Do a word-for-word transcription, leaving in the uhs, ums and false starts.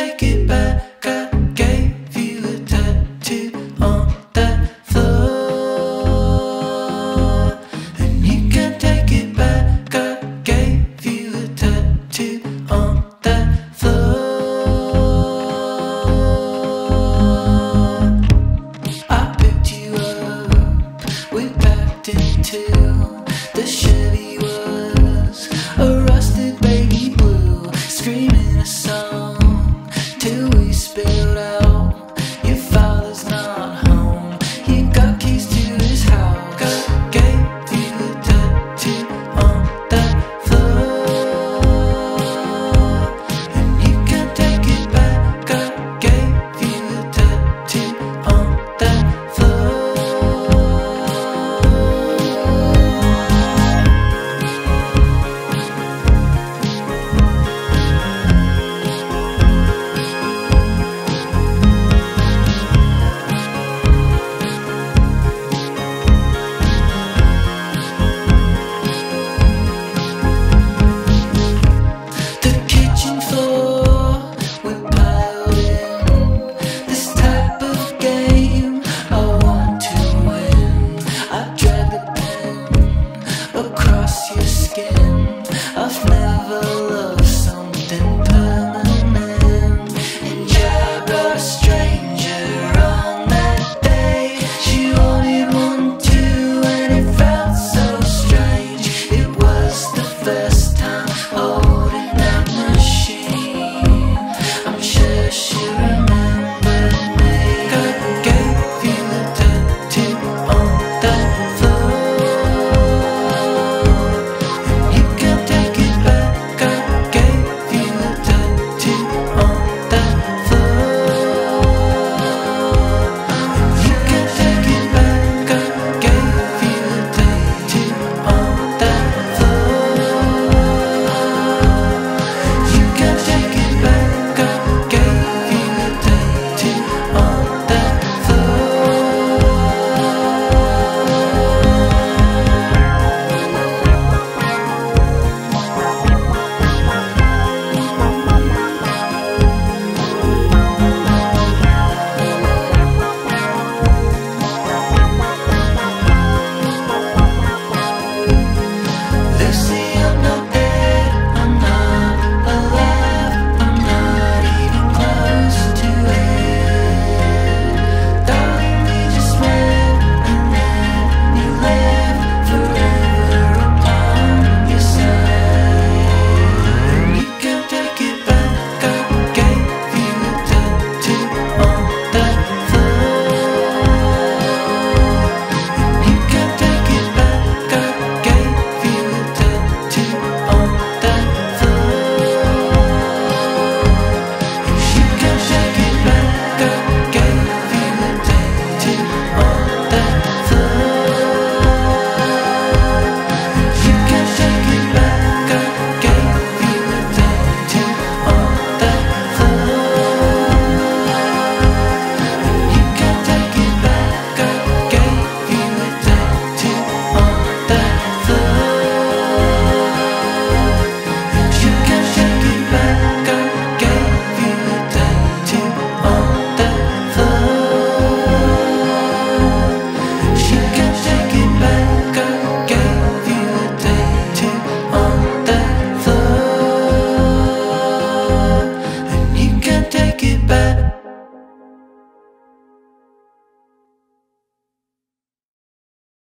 take it.